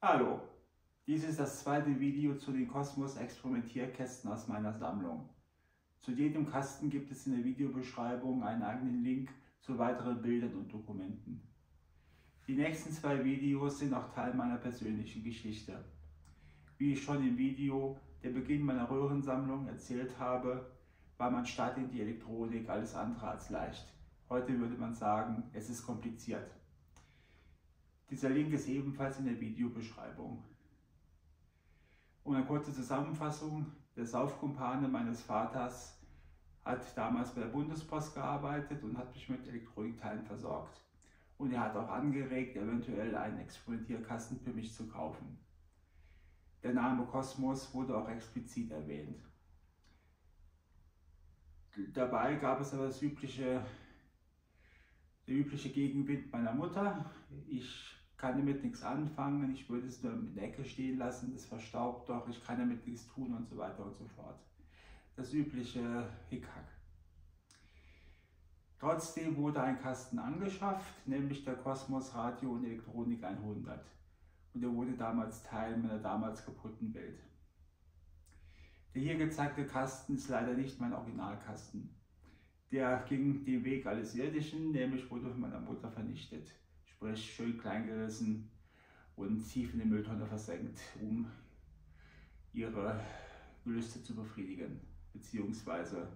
Hallo, dies ist das zweite Video zu den Kosmos Experimentierkästen aus meiner Sammlung. Zu jedem Kasten gibt es in der Videobeschreibung einen eigenen Link zu weiteren Bildern und Dokumenten. Die nächsten zwei Videos sind auch Teil meiner persönlichen Geschichte. Wie ich schon im Video der Beginn meiner Röhrensammlung erzählt habe, war mein Start in die Elektronik alles andere als leicht. Heute würde man sagen, es ist kompliziert. Dieser Link ist ebenfalls in der Videobeschreibung. Und eine kurze Zusammenfassung: Der Saufkumpane meines Vaters hat damals bei der Bundespost gearbeitet und hat mich mit Elektronikteilen versorgt. Und er hat auch angeregt, eventuell einen Experimentierkasten für mich zu kaufen. Der Name Kosmos wurde auch explizit erwähnt. Dabei gab es aber der übliche Gegenwind meiner Mutter. Ich kann damit nichts anfangen, ich würde es nur in der Ecke stehen lassen, das verstaubt doch, ich kann damit nichts tun und so weiter und so fort. Das übliche Hickhack. Trotzdem wurde ein Kasten angeschafft, nämlich der Kosmos Radio und Elektronik 100. Und er wurde damals Teil meiner damals kaputten Welt. Der hier gezeigte Kasten ist leider nicht mein Originalkasten. Der ging den Weg alles Irdischen, nämlich wurde von meiner Mutter vernichtet. Sprich, schön klein gerissen und tief in die Mülltonne versenkt, um ihre Gelüste zu befriedigen. Beziehungsweise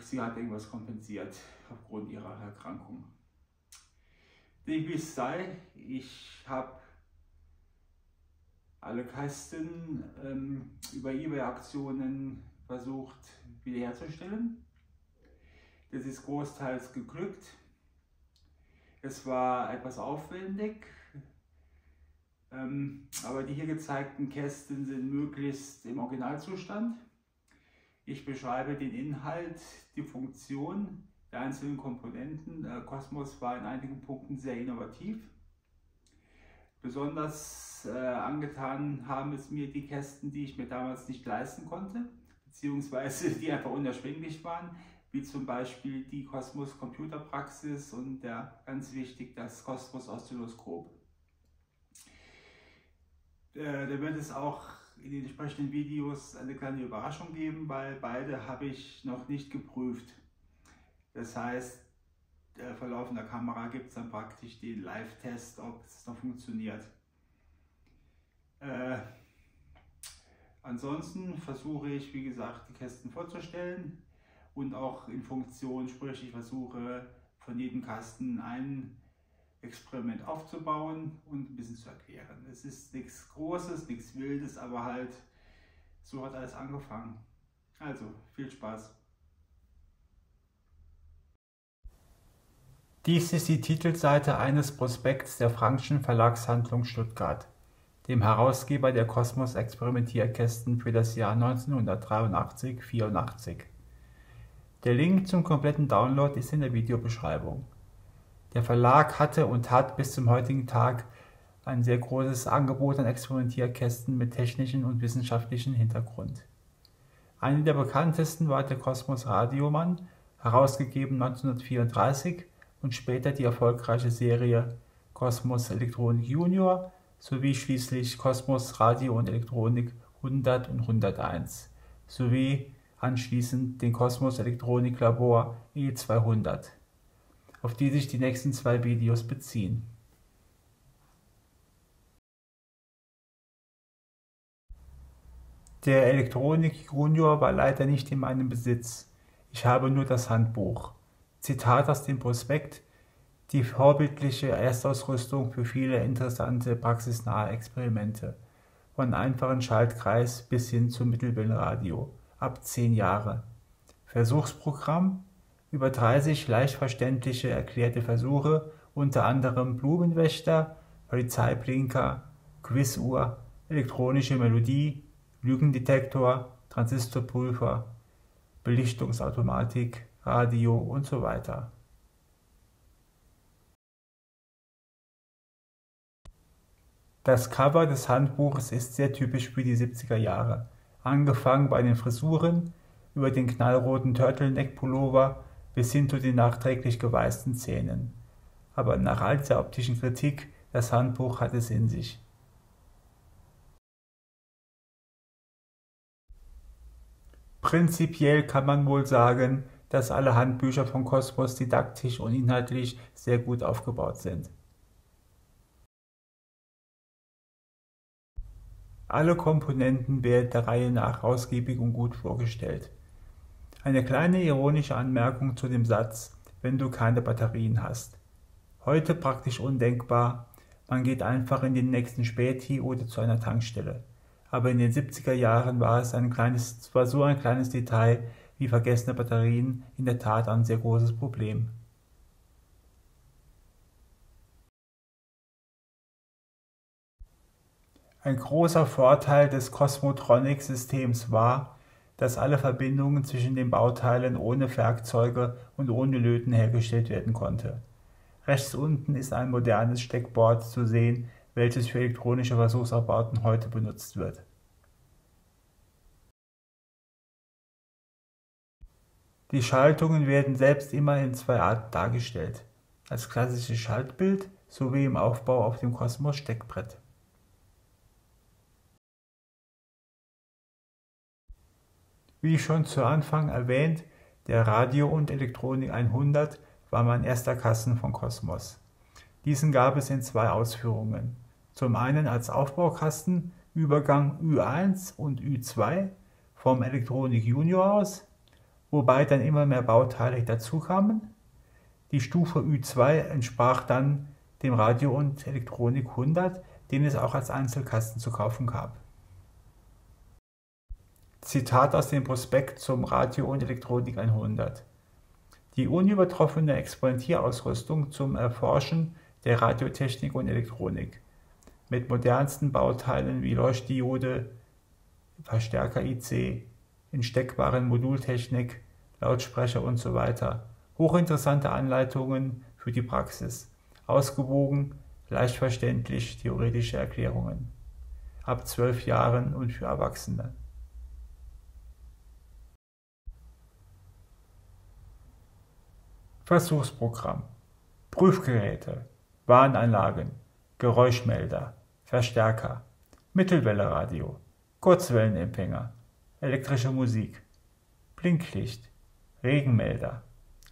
sie hat irgendwas kompensiert aufgrund ihrer Erkrankung. Wie es sei, ich habe alle Kasten über eBay-Aktionen versucht wiederherzustellen. Das ist großteils geglückt. Es war etwas aufwendig, aber die hier gezeigten Kästen sind möglichst im Originalzustand. Ich beschreibe den Inhalt, die Funktion der einzelnen Komponenten. Kosmos war in einigen Punkten sehr innovativ. Besonders angetan haben es mir die Kästen, die ich mir damals nicht leisten konnte, beziehungsweise die einfach unerschwinglich waren, wie zum Beispiel die Kosmos Computer Praxis und ganz wichtig das Kosmos Oszilloskop. Da wird es auch in den entsprechenden Videos eine kleine Überraschung geben, weil beide habe ich noch nicht geprüft. Das heißt, vor laufender Kamera gibt es dann praktisch den Live-Test, ob es noch funktioniert. Ansonsten versuche ich, wie gesagt, die Kästen vorzustellen und auch in Funktion, sprich ich versuche von jedem Kasten einen Experiment aufzubauen und ein bisschen zu erklären. Es ist nichts Großes, nichts Wildes, aber halt, so hat alles angefangen. Also, viel Spaß! Dies ist die Titelseite eines Prospekts der Franckh'schen Verlagshandlung Stuttgart, dem Herausgeber der Kosmos Experimentierkästen für das Jahr 1983-84. Der Link zum kompletten Download ist in der Videobeschreibung. Der Verlag hatte und hat bis zum heutigen Tag ein sehr großes Angebot an Experimentierkästen mit technischem und wissenschaftlichem Hintergrund. Eine der bekanntesten war der Kosmos Radiomann, herausgegeben 1934 und später die erfolgreiche Serie Kosmos Elektronik Junior sowie schließlich Kosmos Radio und Elektronik 100 und 101 sowie anschließend den Kosmos Elektronik Labor E200. Auf die sich die nächsten zwei Videos beziehen. Der Elektronik Junior war leider nicht in meinem Besitz. Ich habe nur das Handbuch. Zitat aus dem Prospekt: Die vorbildliche Erstausrüstung für viele interessante praxisnahe Experimente. Von einfachen Schaltkreis bis hin zum Mittelwellenradio. Ab 10 Jahre. Versuchsprogramm: Über 30 leicht verständliche erklärte Versuche, unter anderem Blumenwächter, Polizeiblinker, Quizuhr, elektronische Melodie, Lügendetektor, Transistorprüfer, Belichtungsautomatik, Radio und so weiter. Das Cover des Handbuches ist sehr typisch für die 70er Jahre, angefangen bei den Frisuren, über den knallroten Turtleneck-Pullover, bis hin zu den nachträglich geweißten Zähnen. Aber nach all der optischen Kritik, das Handbuch hat es in sich. Prinzipiell kann man wohl sagen, dass alle Handbücher von Kosmos didaktisch und inhaltlich sehr gut aufgebaut sind. Alle Komponenten werden der Reihe nach ausgiebig und gut vorgestellt. Eine kleine ironische Anmerkung zu dem Satz, wenn du keine Batterien hast. Heute praktisch undenkbar, man geht einfach in den nächsten Späti oder zu einer Tankstelle. Aber in den 70er Jahren war es so ein kleines Detail wie vergessene Batterien in der Tat ein sehr großes Problem. Ein großer Vorteil des Kosmotronics-Systems war, dass alle Verbindungen zwischen den Bauteilen ohne Werkzeuge und ohne Löten hergestellt werden konnte. Rechts unten ist ein modernes Steckboard zu sehen, welches für elektronische Versuchsabbauten heute benutzt wird. Die Schaltungen werden selbst immer in zwei Arten dargestellt, als klassisches Schaltbild sowie im Aufbau auf dem Kosmos-Steckbrett. Wie schon zu Anfang erwähnt, der Radio- und Elektronik 100 war mein erster Kasten von Kosmos. Diesen gab es in zwei Ausführungen. Zum einen als Aufbaukasten, Übergang Ü1 und Ü2 vom Elektronik Junior aus, wobei dann immer mehr Bauteile dazukamen. Die Stufe Ü2 entsprach dann dem Radio- und Elektronik 100, den es auch als Einzelkasten zu kaufen gab. Zitat aus dem Prospekt zum Radio- und Elektronik 100. Die unübertroffene Exponentierausrüstung zum Erforschen der Radiotechnik und Elektronik. Mit modernsten Bauteilen wie Leuchtdiode, Verstärker IC, in steckbaren Modultechnik, Lautsprecher und so weiter. Hochinteressante Anleitungen für die Praxis. Ausgewogen, leicht verständlich, theoretische Erklärungen. Ab 12 Jahren und für Erwachsene. Versuchsprogramm, Prüfgeräte, Warnanlagen, Geräuschmelder, Verstärker, Mittelwellenradio, Kurzwellenempfänger, elektrische Musik, Blinklicht, Regenmelder,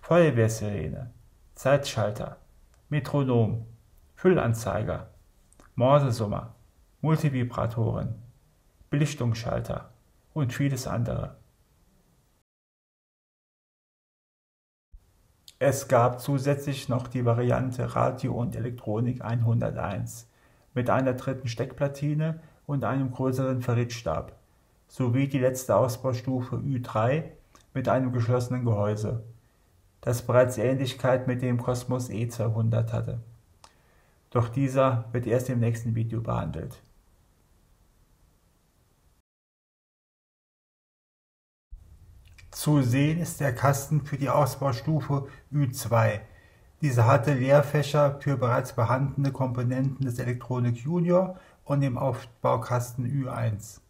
Feuerwehrsirene, Zeitschalter, Metronom, Füllanzeiger, Morsesummer, Multivibratoren, Belichtungsschalter und vieles andere. Es gab zusätzlich noch die Variante Radio und Elektronik 101 mit einer dritten Steckplatine und einem größeren Ferritstab, sowie die letzte Ausbaustufe Ü3 mit einem geschlossenen Gehäuse, das bereits Ähnlichkeit mit dem Kosmos E200 hatte. Doch dieser wird erst im nächsten Video behandelt. Zu sehen ist der Kasten für die Ausbaustufe Ü2. Diese hatte Leerfächer für bereits vorhandene Komponenten des Elektronik Junior und dem Aufbaukasten Ü1.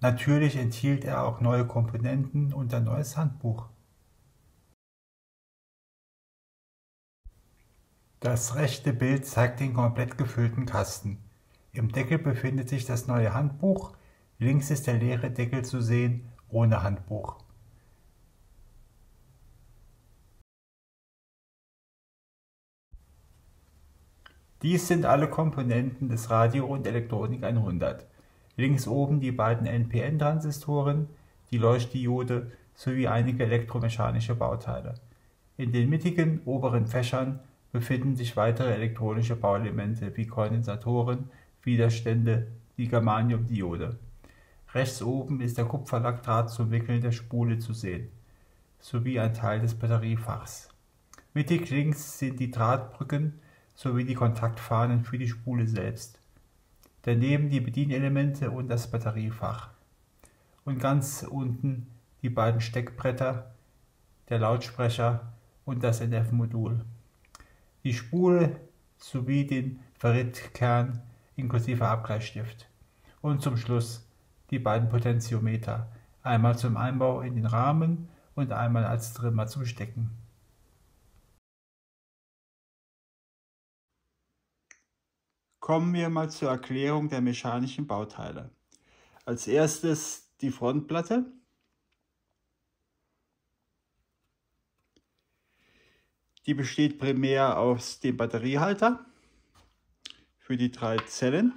Natürlich enthielt er auch neue Komponenten und ein neues Handbuch. Das rechte Bild zeigt den komplett gefüllten Kasten. Im Deckel befindet sich das neue Handbuch, links ist der leere Deckel zu sehen, ohne Handbuch. Dies sind alle Komponenten des Radio- und Elektronik 100. Links oben die beiden NPN-Transistoren, die Leuchtdiode sowie einige elektromechanische Bauteile. In den mittigen oberen Fächern befinden sich weitere elektronische Bauelemente wie Kondensatoren, Widerstände, die Germaniumdiode. Rechts oben ist der Kupferlackdraht zum Wickeln der Spule zu sehen, sowie ein Teil des Batteriefachs. Mittig links sind die Drahtbrücken sowie die Kontaktfahnen für die Spule selbst. Daneben die Bedienelemente und das Batteriefach. Und ganz unten die beiden Steckbretter, der Lautsprecher und das NF-Modul. Die Spule sowie den Ferritkern inklusive Abgleichstift. Und zum Schluss die beiden Potentiometer, einmal zum Einbau in den Rahmen und einmal als Trimmer zum Stecken. Kommen wir mal zur Erklärung der mechanischen Bauteile. Als erstes die Frontplatte, Die besteht primär aus dem Batteriehalter für die 3 Zellen,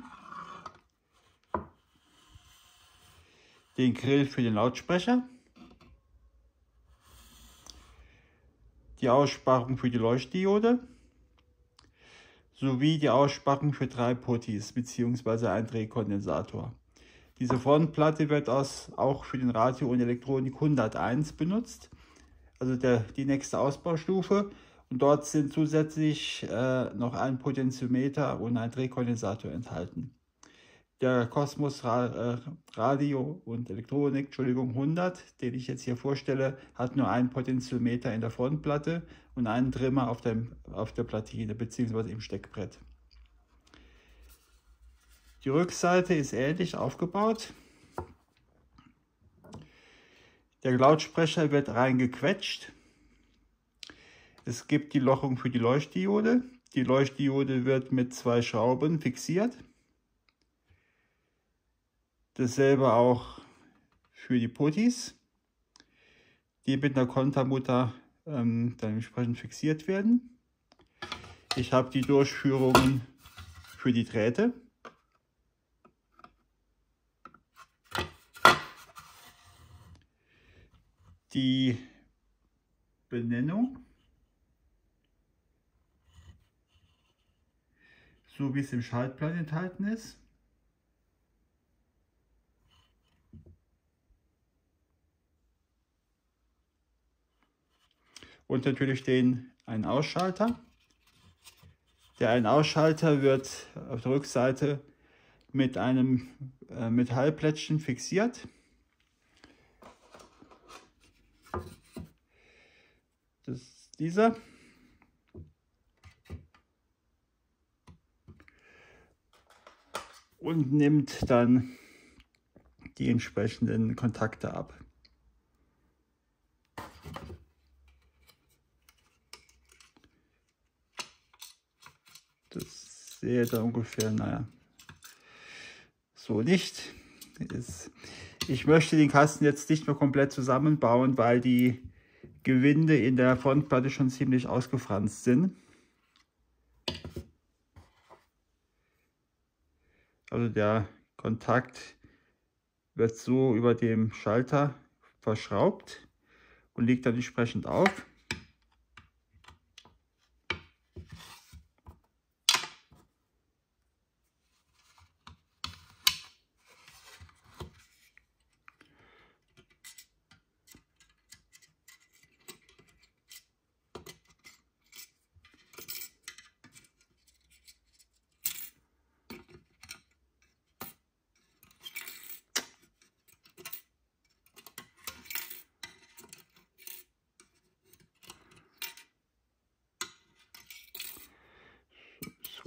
den Grill für den Lautsprecher, die Aussparung für die Leuchtdiode sowie die Aussparung für 3 Putties bzw. ein Drehkondensator. Diese Frontplatte wird auch für den Radio und Elektronik 101 benutzt, also die nächste Ausbaustufe. Und dort sind zusätzlich noch ein Potentiometer und ein Drehkondensator enthalten. Der Kosmos Radio und Elektronik 100, den ich jetzt hier vorstelle, hat nur einen Potentiometer in der Frontplatte und einen Trimmer auf der Platine bzw. im Steckbrett. Die Rückseite ist ähnlich aufgebaut. Der Lautsprecher wird reingequetscht. Es gibt die Lochung für die Leuchtdiode. Die Leuchtdiode wird mit 2 Schrauben fixiert. Dasselbe auch für die Putties, die mit einer Kontermutter dann entsprechend fixiert werden. Ich habe die Durchführungen für die Drähte. Die Benennung, so wie es im Schaltplan enthalten ist. Und natürlich einen Ausschalter. Der Ein-Ausschalter wird auf der Rückseite mit einem Metallplättchen fixiert. Das ist dieser. Und nimmt dann die entsprechenden Kontakte ab. Das sehe da ungefähr, naja, so nicht. Ich möchte den Kasten jetzt nicht mehr komplett zusammenbauen, weil die Gewinde in der Frontplatte schon ziemlich ausgefranst sind. Also der Kontakt wird so über dem Schalter verschraubt und liegt dann entsprechend auf.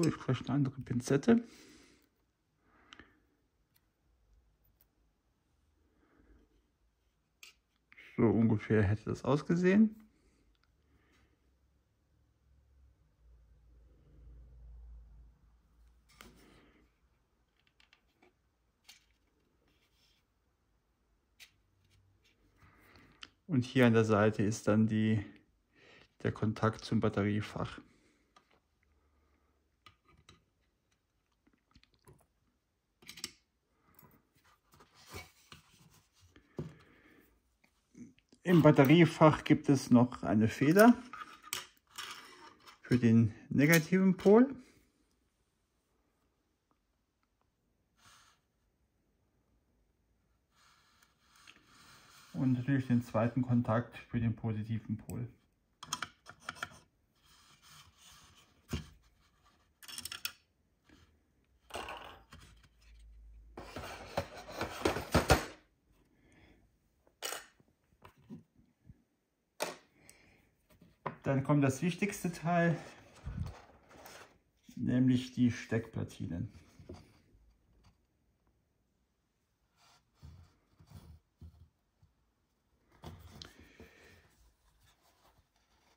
Ich brauche eine andere Pinzette. So ungefähr hätte das ausgesehen. Und hier an der Seite ist dann der Kontakt zum Batteriefach. Im Batteriefach gibt es noch eine Feder für den negativen Pol. Und natürlich den zweiten Kontakt für den positiven Pol. Dann kommt das wichtigste Teil, nämlich die Steckplatinen.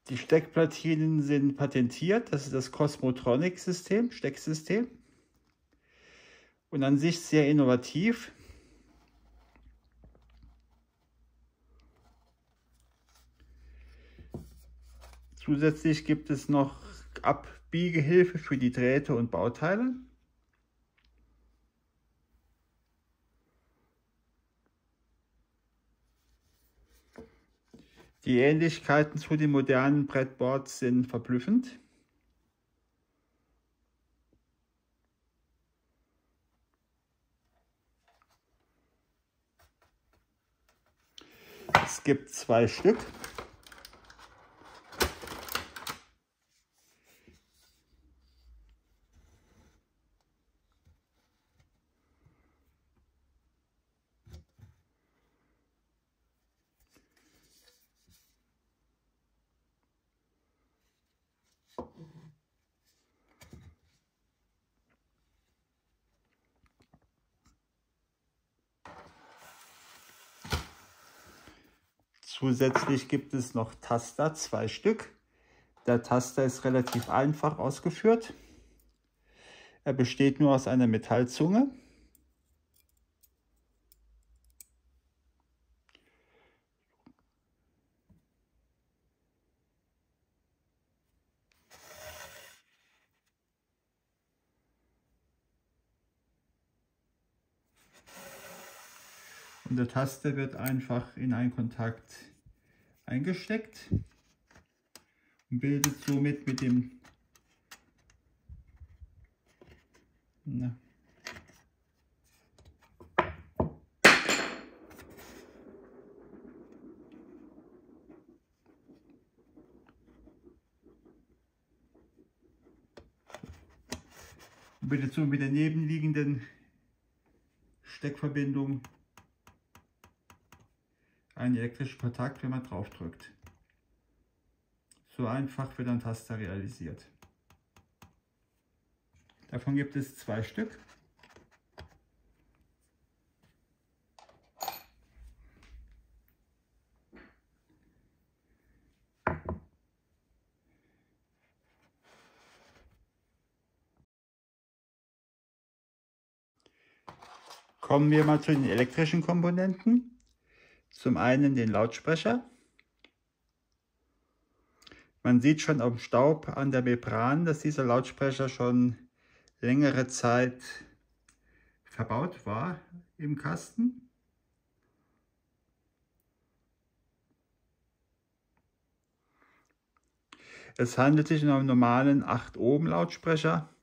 Die Steckplatinen sind patentiert, das ist das Cosmotronic-System, Stecksystem. Und an sich sehr innovativ. Zusätzlich gibt es noch Abbiegehilfe für die Drähte und Bauteile. Die Ähnlichkeiten zu den modernen Breadboards sind verblüffend. Es gibt 2 Stück. Zusätzlich gibt es noch Taster, 2 Stück. Der Taster ist relativ einfach ausgeführt. Er besteht nur aus einer Metallzunge. Und der Taster wird einfach in einen Kontakt eingesteckt und bildet somit mit dem mit der nebenliegenden Steckverbindung einen elektrischen Kontakt, wenn man drauf drückt. So einfach wird ein Taster realisiert. Davon gibt es 2 Stück. Kommen wir mal zu den elektrischen Komponenten. Zum einen den Lautsprecher. Man sieht schon am Staub an der Membran, dass dieser Lautsprecher schon längere Zeit verbaut war im Kasten. Es handelt sich um einen normalen 8 Ohm Lautsprecher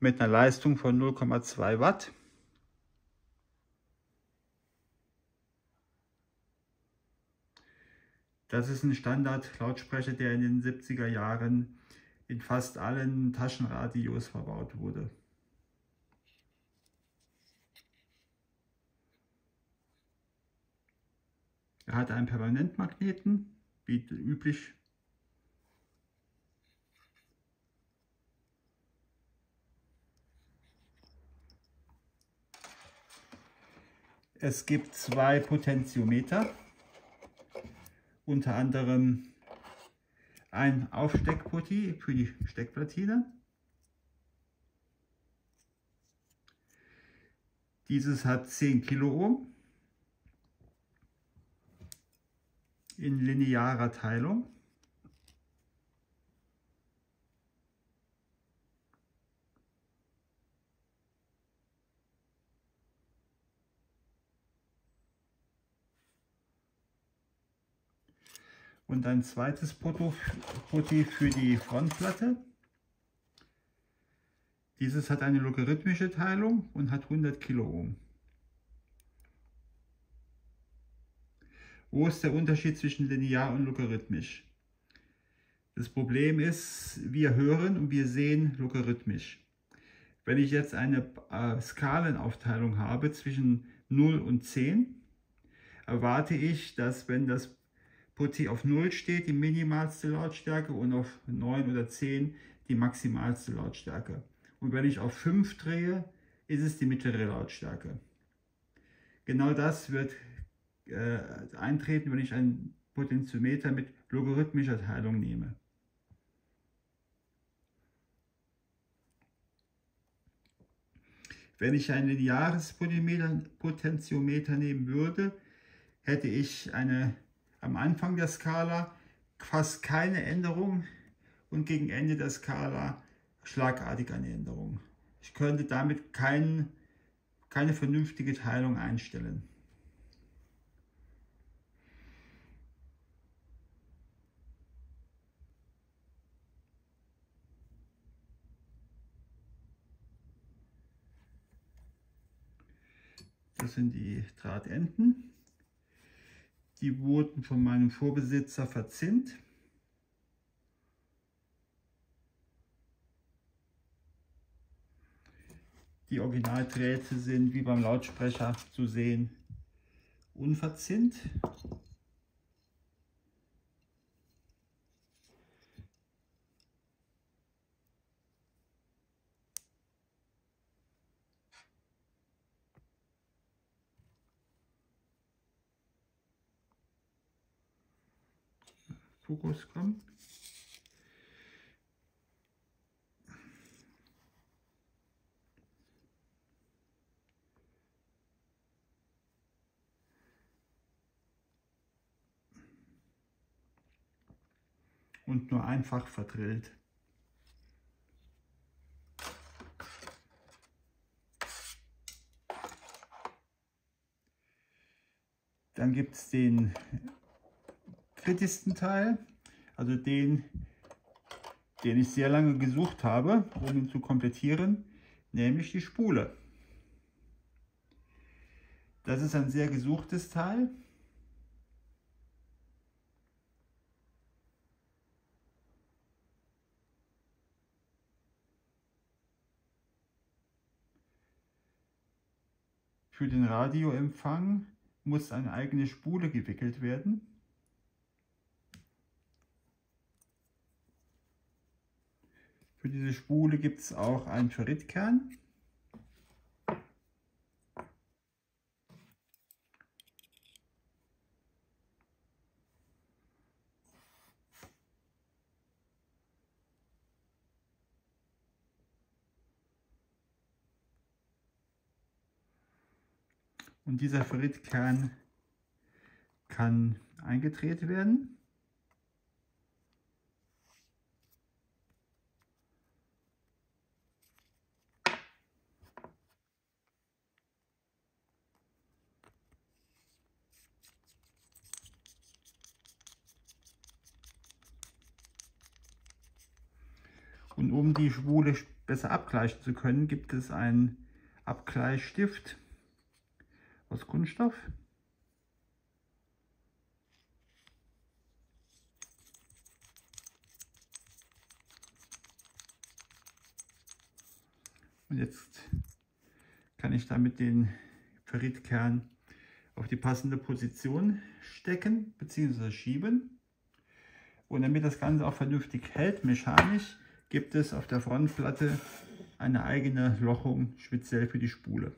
mit einer Leistung von 0,2 Watt. Das ist ein Standard-Lautsprecher, der in den 70er Jahren in fast allen Taschenradios verbaut wurde. Er hat einen Permanentmagneten, wie üblich. Es gibt 2 Potentiometer. Unter anderem ein Aufsteckputty für die Steckplatine. Dieses hat 10 Kiloohm in linearer Teilung. Und ein zweites Putty für die Frontplatte. Dieses hat eine logarithmische Teilung und hat 100 Kiloohm. Wo ist der Unterschied zwischen linear und logarithmisch? Das Problem ist, wir hören und wir sehen logarithmisch. Wenn ich jetzt eine Skalenaufteilung habe zwischen 0 und 10, erwarte ich, dass wenn das Putty auf 0 steht, die minimalste Lautstärke, und auf 9 oder 10 die maximalste Lautstärke. Und wenn ich auf 5 drehe, ist es die mittlere Lautstärke. Genau das wird eintreten, wenn ich einen Potentiometer mit logarithmischer Teilung nehme. Wenn ich ein lineares Potentiometer nehmen würde, hätte ich eine am Anfang der Skala fast keine Änderung und gegen Ende der Skala schlagartig eine Änderung. Ich könnte damit keine vernünftige Teilung einstellen. Das sind die Drahtenden. Die wurden von meinem Vorbesitzer verzinnt. Die Originaldrähte sind, wie beim Lautsprecher zu sehen, unverzinnt. Fokus kommt. Und nur einfach verdrillt. Dann gibt es den kritischsten Teil, also den ich sehr lange gesucht habe, um ihn zu komplettieren, nämlich die Spule. Das ist ein sehr gesuchtes Teil. Für den Radioempfang muss eine eigene Spule gewickelt werden. Für diese Spule gibt es auch einen Ferritkern. Und dieser Ferritkern kann eingedreht werden. Und um die Spule besser abgleichen zu können, gibt es einen Abgleichstift aus Kunststoff. Und jetzt kann ich damit den Ferritkern auf die passende Position stecken bzw. schieben. Und damit das Ganze auch vernünftig hält, mechanisch, gibt es auf der Frontplatte eine eigene Lochung speziell für die Spule.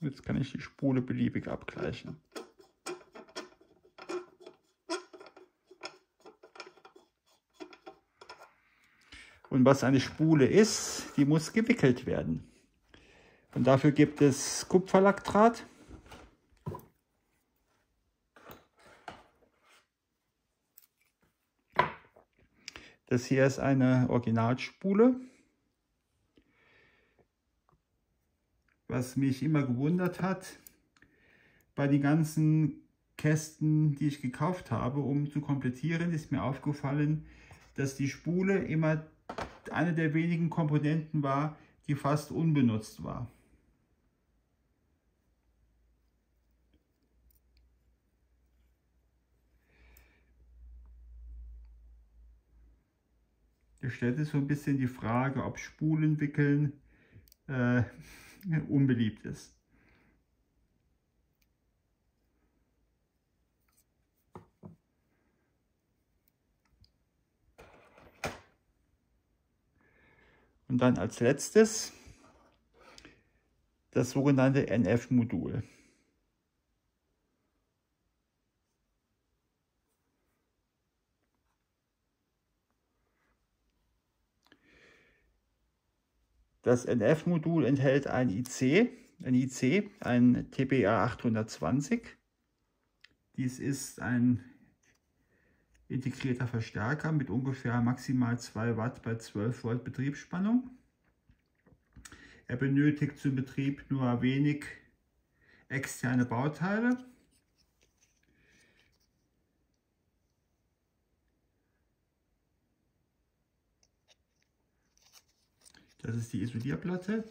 Jetzt kann ich die Spule beliebig abgleichen. Und was eine Spule ist, die muss gewickelt werden. Und dafür gibt es Kupferlackdraht. Das hier ist eine Originalspule. Was mich immer gewundert hat, bei den ganzen Kästen, die ich gekauft habe, um zu komplettieren, ist mir aufgefallen, dass die Spule immer eine der wenigen Komponenten war, die fast unbenutzt war. Da stellt sich so ein bisschen die Frage, ob Spulen wickeln unbeliebt ist. Und dann als letztes das sogenannte NF-Modul. Das NF-Modul enthält ein TPA820. Dies ist ein integrierter Verstärker mit ungefähr maximal 2 Watt bei 12 Volt Betriebsspannung. Er benötigt zum Betrieb nur wenig externe Bauteile. Das ist die Isolierplatte.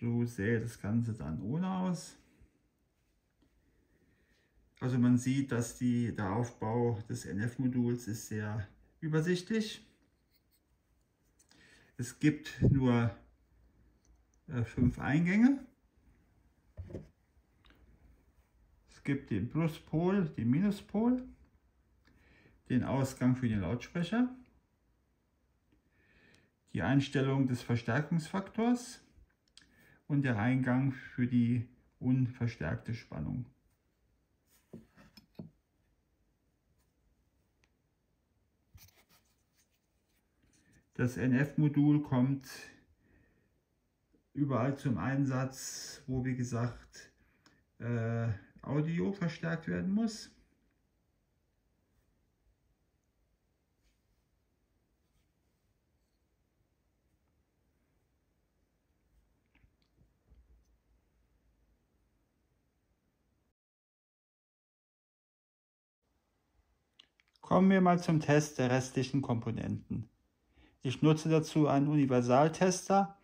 So sähe das Ganze dann ohne aus. Also man sieht, dass der Aufbau des NF-Moduls ist sehr übersichtlich. Es gibt nur 5 Eingänge. Es gibt den Pluspol, den Minuspol, den Ausgang für den Lautsprecher, die Einstellung des Verstärkungsfaktors und der Eingang für die unverstärkte Spannung. Das NF-Modul kommt überall zum Einsatz, wo wie gesagt Audio verstärkt werden muss. Kommen wir mal zum Test der restlichen Komponenten. Ich nutze dazu einen Universaltester,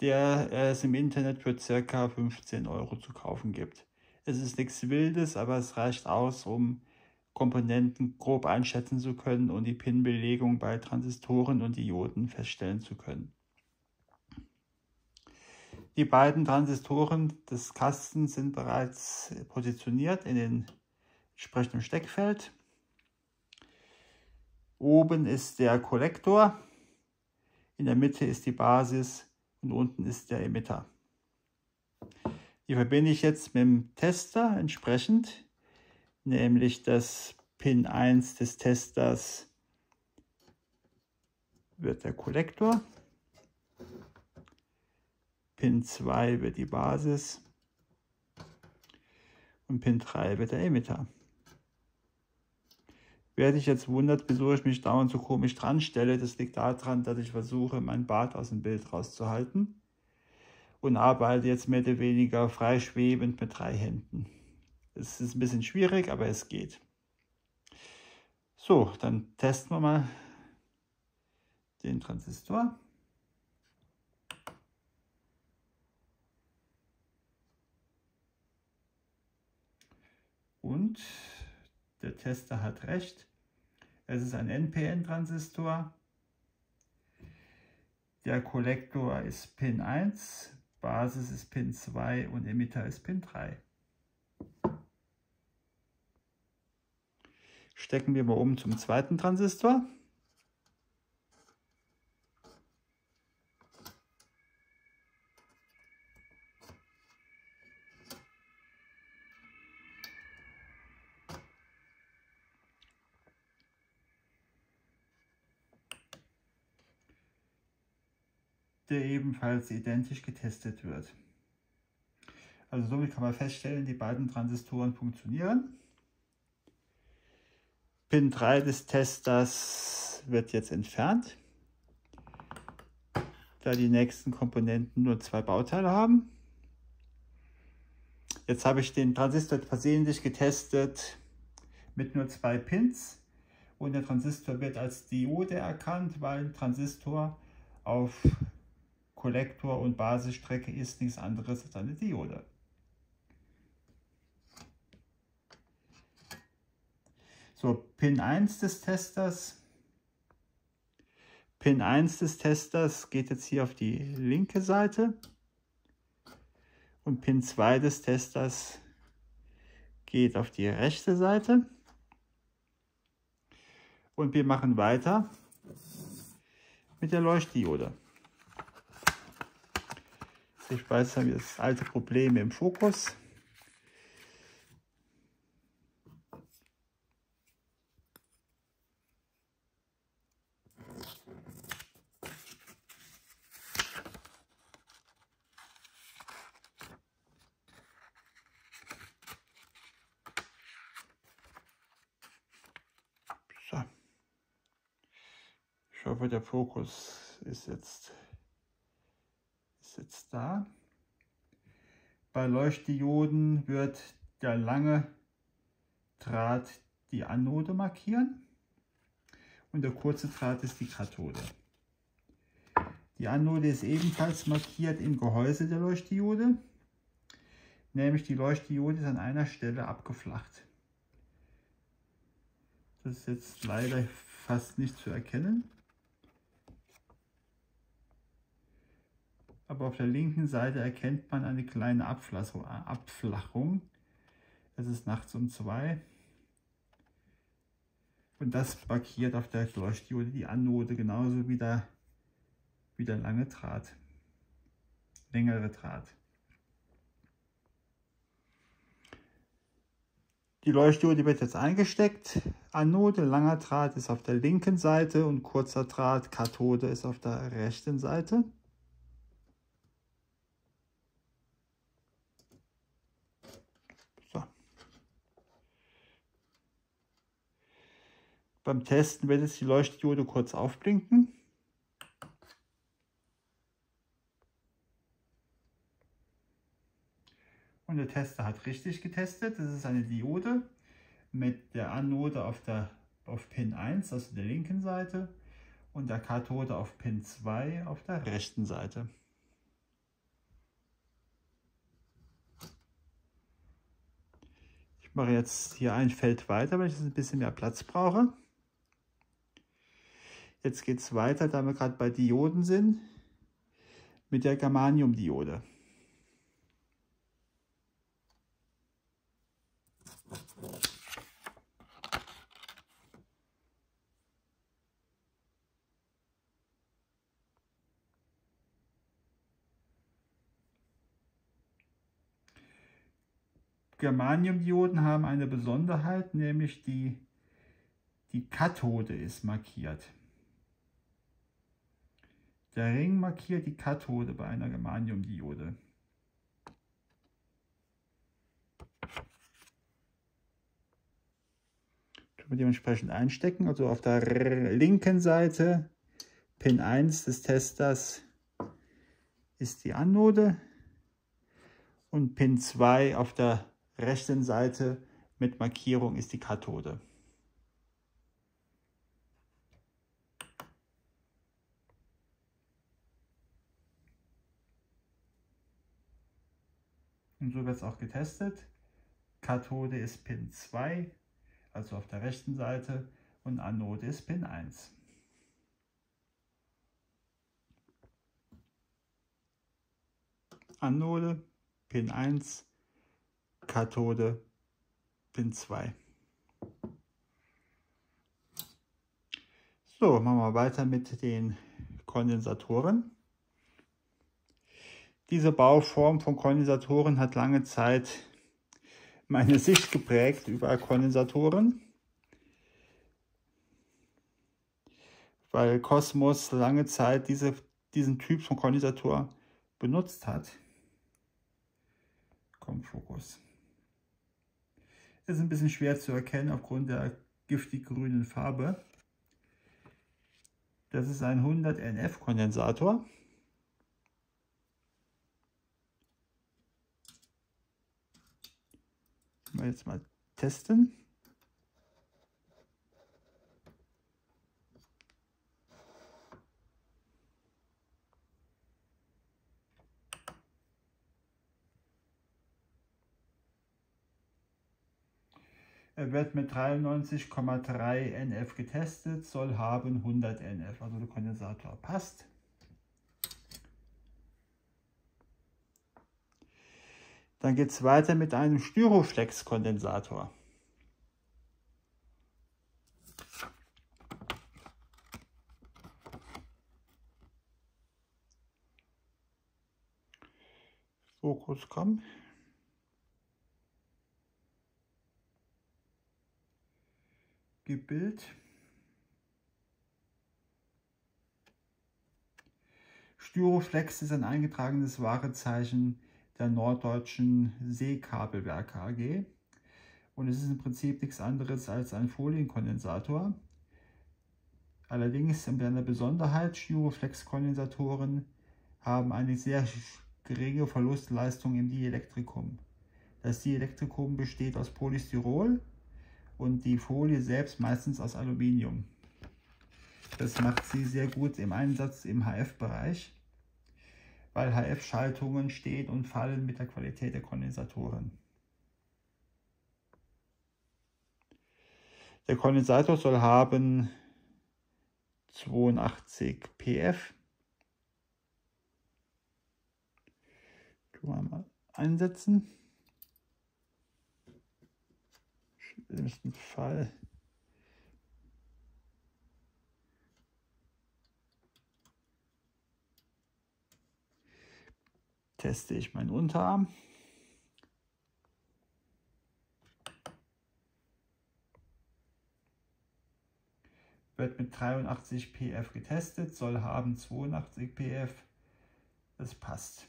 der es im Internet für ca. 15 € zu kaufen gibt. Es ist nichts Wildes, aber es reicht aus, um Komponenten grob einschätzen zu können und die Pin-Belegung bei Transistoren und Dioden feststellen zu können. Die beiden Transistoren des Kastens sind bereits positioniert in den entsprechenden Steckfeld. Oben ist der Kollektor, in der Mitte ist die Basis und unten ist der Emitter. Die verbinde ich jetzt mit dem Tester entsprechend, nämlich das Pin 1 des Testers wird der Kollektor, Pin 2 wird die Basis und Pin 3 wird der Emitter. Wer sich jetzt wundert, wieso ich mich dauernd so komisch dran stelle, das liegt daran, dass ich versuche, mein Bart aus dem Bild rauszuhalten und arbeite jetzt mehr oder weniger freischwebend mit 3 Händen. Es ist ein bisschen schwierig, aber es geht. So, dann testen wir mal den Transistor. Und der Tester hat recht. Es ist ein NPN-Transistor. Der Kollektor ist Pin 1, Basis ist Pin 2 und Emitter ist Pin 3. Stecken wir mal um zum zweiten Transistor. Der ebenfalls identisch getestet wird. Also somit kann man feststellen, die beiden Transistoren funktionieren. Pin 3 des Testers wird jetzt entfernt, da die nächsten Komponenten nur 2 Bauteile haben. Jetzt habe ich den Transistor versehentlich getestet mit nur 2 Pins und der Transistor wird als Diode erkannt, weil Transistor auf Kollektor- und Basisstrecke ist nichts anderes als eine Diode. So, Pin 1 des Testers. Pin 1 des Testers geht jetzt hier auf die linke Seite und Pin 2 des Testers geht auf die rechte Seite. Und wir machen weiter mit der Leuchtdiode. Ich weiß, haben wir das alte Problem im Fokus. So. Ich hoffe, der Fokus ist jetzt da. Bei Leuchtdioden wird der lange Draht die Anode markieren und der kurze Draht ist die Kathode. Die Anode ist ebenfalls markiert im Gehäuse der Leuchtdiode, nämlich die Leuchtdiode ist an einer Stelle abgeflacht. Das ist jetzt leider fast nicht zu erkennen. Aber auf der linken Seite erkennt man eine kleine Abflachung. Es ist nachts um 2. Und das markiert auf der Leuchtdiode die Anode, genauso wie der lange Draht, längere Draht. Die Leuchtdiode wird jetzt eingesteckt. Anode, langer Draht ist auf der linken Seite und kurzer Draht, Kathode, ist auf der rechten Seite. Beim Testen wird jetzt die Leuchtdiode kurz aufblinken. Und der Tester hat richtig getestet. Das ist eine Diode mit der Anode auf Pin 1, also der linken Seite, und der Kathode auf Pin 2 auf der rechten Seite. Ich mache jetzt hier ein Feld weiter, weil ich jetzt ein bisschen mehr Platz brauche. Jetzt geht es weiter, da wir gerade bei Dioden sind, mit der Germanium-Diode. Germanium-Dioden haben eine Besonderheit, nämlich die Kathode ist markiert. Der Ring markiert die Kathode bei einer Germanium-Diode. Dementsprechend einstecken, also auf der linken Seite, Pin 1 des Testers ist die Anode und Pin 2 auf der rechten Seite mit Markierung ist die Kathode. Und so wird es auch getestet. Kathode ist Pin 2, also auf der rechten Seite, und Anode ist Pin 1. Anode, Pin 1, Kathode, Pin 2. So, machen wir weiter mit den Kondensatoren. Diese Bauform von Kondensatoren hat lange Zeit meine Sicht geprägt über Kondensatoren, weil Kosmos lange Zeit diesen Typ von Kondensator benutzt hat. Komm, Fokus. Ist ein bisschen schwer zu erkennen aufgrund der giftig grünen Farbe. Das ist ein 100 NF Kondensator. Jetzt mal testen. Er wird mit 93,3 NF getestet, soll haben 100 NF, also der Kondensator passt. Dann geht es weiter mit einem Styroflex-Kondensator. Fokus kommen. Gib Bild. Styroflex ist ein eingetragenes Warezeichen der Norddeutschen Seekabelwerke AG. Und es ist im Prinzip nichts anderes als ein Folienkondensator. Allerdings mit einer Besonderheit, Styroflex-Kondensatoren haben eine sehr geringe Verlustleistung im Dielektrikum. Das Dielektrikum besteht aus Polystyrol und die Folie selbst meistens aus Aluminium. Das macht sie sehr gut im Einsatz im HF-Bereich, weil HF-Schaltungen stehen und fallen mit der Qualität der Kondensatoren. Der Kondensator soll haben 82 PF. Mal einsetzen. Im schlimmsten Fall teste ich meinen Unterarm. Wird mit 83 PF getestet, soll haben 82 PF. Das passt.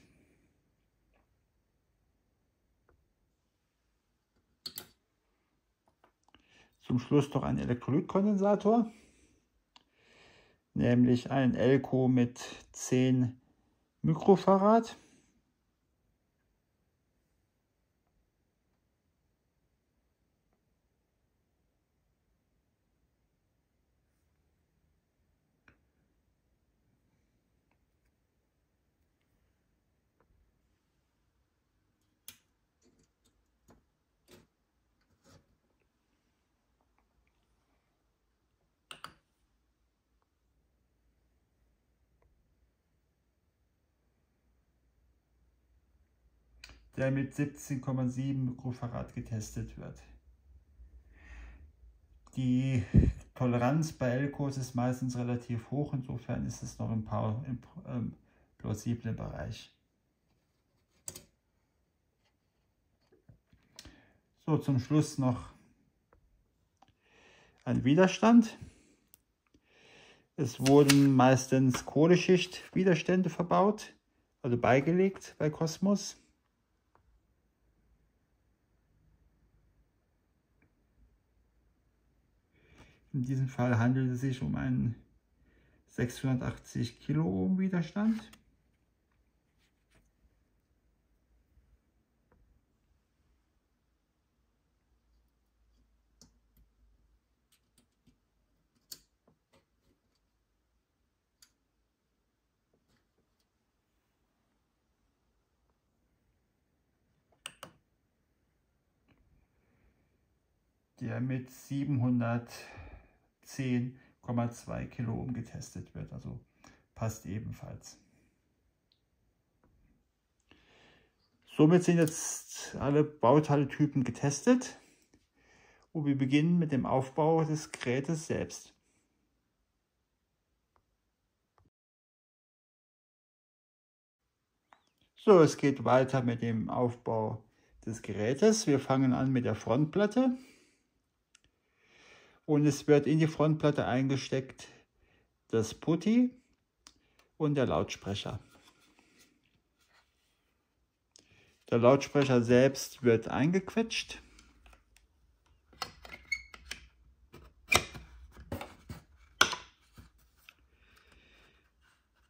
Zum Schluss noch ein Elektrolytkondensator, nämlich ein Elko mit 10 Mikrofarad. Der mit 17,7 Mikrofarad getestet wird. Die Toleranz bei Elkos ist meistens relativ hoch, insofern ist es noch im plausiblen Bereich. So, zum Schluss noch ein Widerstand. Es wurden meistens Kohleschichtwiderstände verbaut, also beigelegt bei Kosmos. In diesem Fall handelt es sich um einen 680 Kiloohm Widerstand. Der mit 10,2 Kiloohm getestet wird, also passt ebenfalls. Somit sind jetzt alle Bauteiltypen getestet und wir beginnen mit dem Aufbau des Gerätes selbst. So, es geht weiter mit dem Aufbau des Gerätes. Wir fangen an mit der Frontplatte. Und es wird in die Frontplatte eingesteckt das Putty und der Lautsprecher. Der Lautsprecher selbst wird eingequetscht.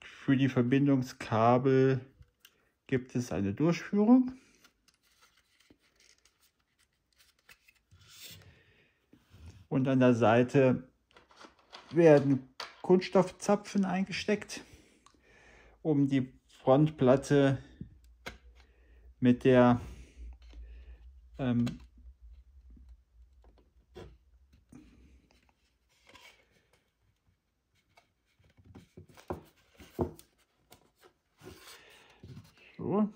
Für die Verbindungskabel gibt es eine Durchführung. Und an der Seite werden Kunststoffzapfen eingesteckt, um die Frontplatte mit der so.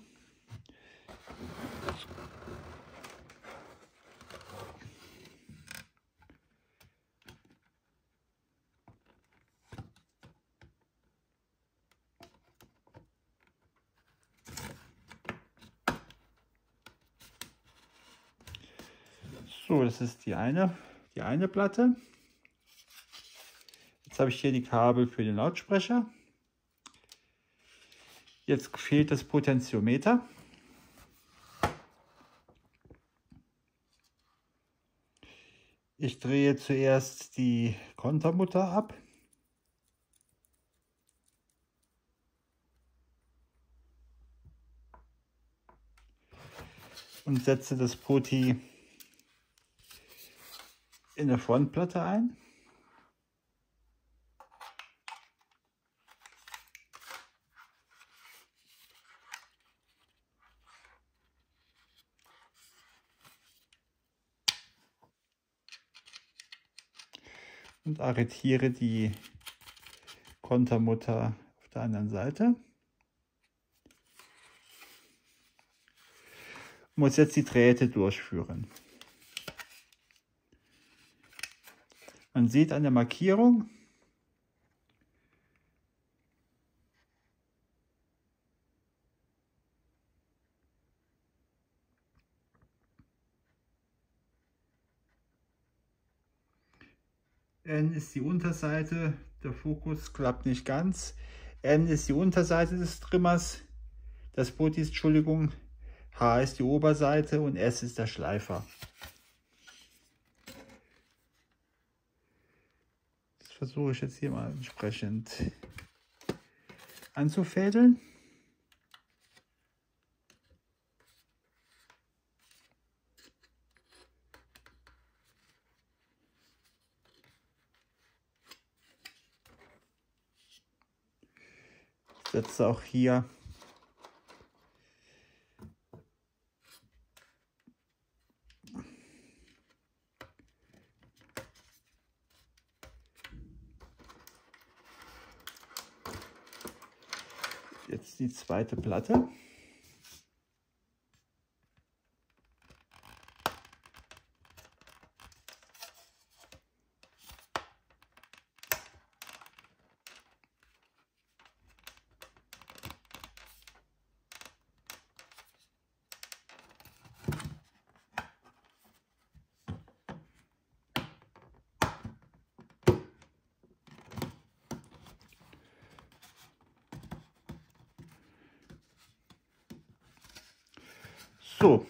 So, das ist die eine Platte. Jetzt habe ich hier die Kabel für den Lautsprecher. Jetzt fehlt das Potentiometer. Ich drehe zuerst die Kontermutter ab. Und setze das Poti in der Frontplatte ein. Und arretiere die Kontermutter auf der anderen Seite. Muss jetzt die Drähte durchführen. Man sieht an der Markierung, N ist die Unterseite, der Fokus klappt nicht ganz. N ist die Unterseite des Trimmers, das Potis, Entschuldigung. H ist die Oberseite und S ist der Schleifer. Das versuche ich jetzt hier mal entsprechend anzufädeln. Ich setze auch hier jetzt die zweite Platte. So,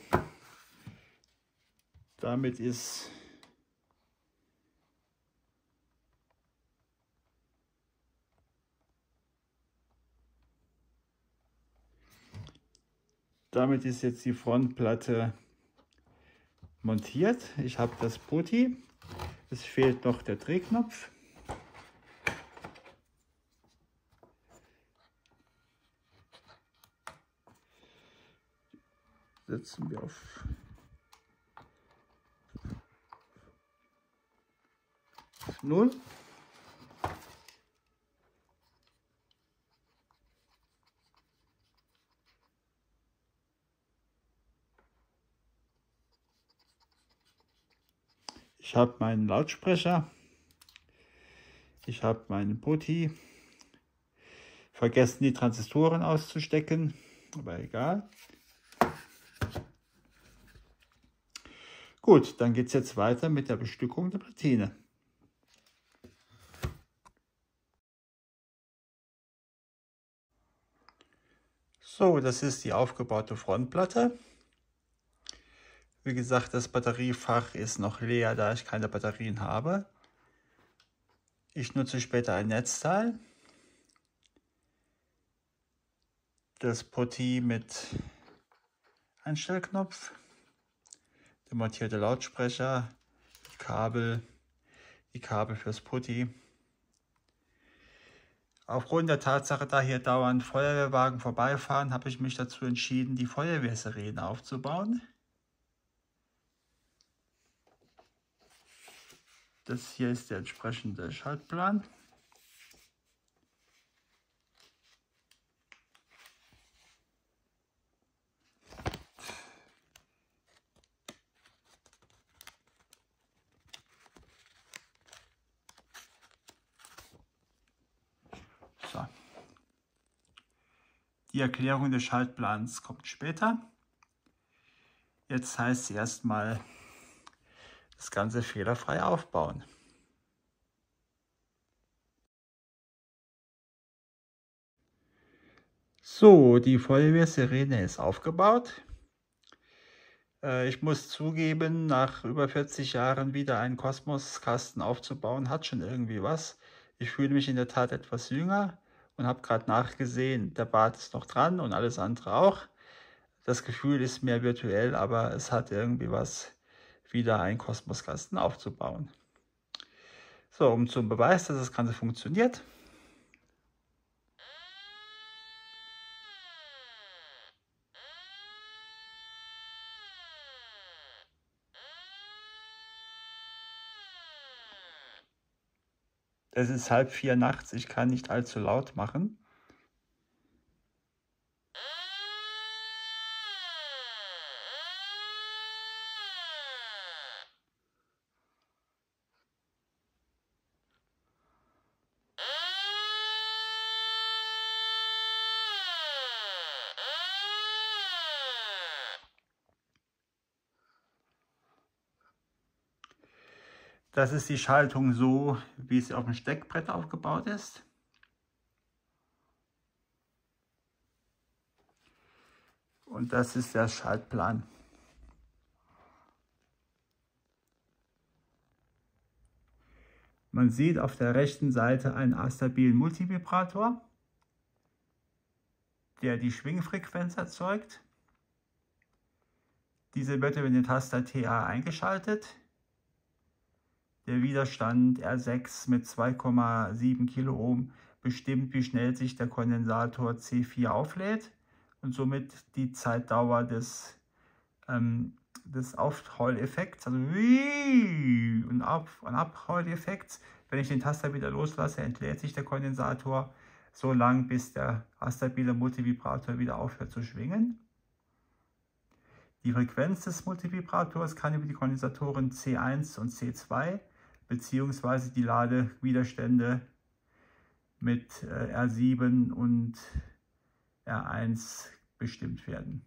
damit ist jetzt die Frontplatte montiert. Ich habe das Poti. Es fehlt noch der Drehknopf. Setzen wir auf Null. Ich habe meinen Lautsprecher, ich habe meinen Poti, vergessen die Transistoren auszustecken, aber egal. Gut, dann geht es jetzt weiter mit der Bestückung der Platine. So, das ist die aufgebaute Frontplatte. Wie gesagt, das Batteriefach ist noch leer, da ich keine Batterien habe. Ich nutze später ein Netzteil. Das Poti mit Einstellknopf. Der montierte Lautsprecher, die Kabel fürs Poti. Aufgrund der Tatsache, da hier dauernd Feuerwehrwagen vorbeifahren, habe ich mich dazu entschieden, die Feuerwehrserien aufzubauen. Das hier ist der entsprechende Schaltplan. Die Erklärung des Schaltplans kommt später. Jetzt heißt es erstmal das Ganze fehlerfrei aufbauen. So, die Feuerwehrsirene ist aufgebaut. Ich muss zugeben, nach über 40 Jahren wieder einen Kosmos-Kasten aufzubauen, hat schon irgendwie was. Ich fühle mich in der Tat etwas jünger und habe gerade nachgesehen, der Bart ist noch dran und alles andere auch. Das Gefühl ist mehr virtuell, aber es hat irgendwie was, wieder einen Kosmos-Kasten aufzubauen. So, um zum Beweis, dass das Ganze funktioniert. Es ist 3:30 nachts, ich kann nicht allzu laut machen. Das ist die Schaltung so, wie sie auf dem Steckbrett aufgebaut ist. Und das ist der Schaltplan. Man sieht auf der rechten Seite einen astabilen Multivibrator, der die Schwingfrequenz erzeugt. Diese wird über die Taste TA eingeschaltet. Der Widerstand R6 mit 2,7 Kiloohm bestimmt, wie schnell sich der Kondensator C4 auflädt und somit die Zeitdauer des Aufheuleffekts, also und Abheuleffekts. Wenn ich den Taster wieder loslasse, entlädt sich der Kondensator so lang, bis der astabile Multivibrator wieder aufhört zu schwingen. Die Frequenz des Multivibrators kann über die Kondensatoren C1 und C2 beziehungsweise die Ladewiderstände mit R7 und R1 bestimmt werden.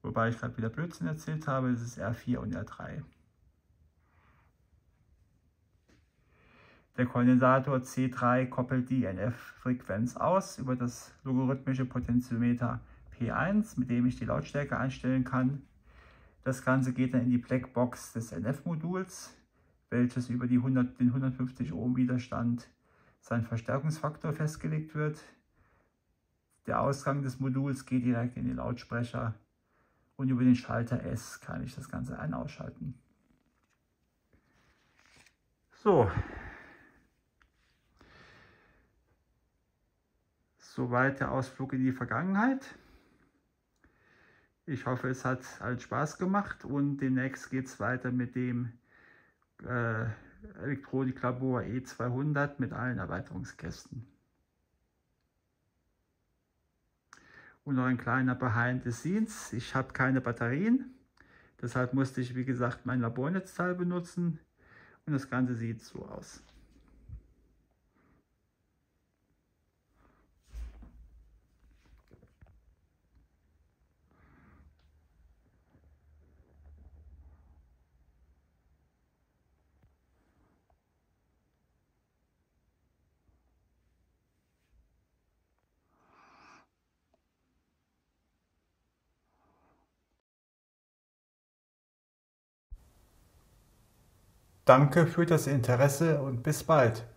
Wobei ich gerade wieder Blödsinn erzählt habe, es ist R4 und R3. Der Kondensator C3 koppelt die NF-Frequenz aus über das logarithmische Potentiometer P1, mit dem ich die Lautstärke einstellen kann. Das Ganze geht dann in die Blackbox des NF-Moduls, welches über den 150 Ohm Widerstand sein Verstärkungsfaktor festgelegt wird. Der Ausgang des Moduls geht direkt in den Lautsprecher und über den Schalter S kann ich das Ganze ein- und ausschalten. So. Soweit der Ausflug in die Vergangenheit. Ich hoffe, es hat allen Spaß gemacht und demnächst geht es weiter mit dem Elektronik Labor E200 mit allen Erweiterungskästen. Und noch ein kleiner Behind the Scenes. Ich habe keine Batterien, deshalb musste ich, wie gesagt, mein Labornetzteil benutzen und das Ganze sieht so aus. Danke für das Interesse und bis bald.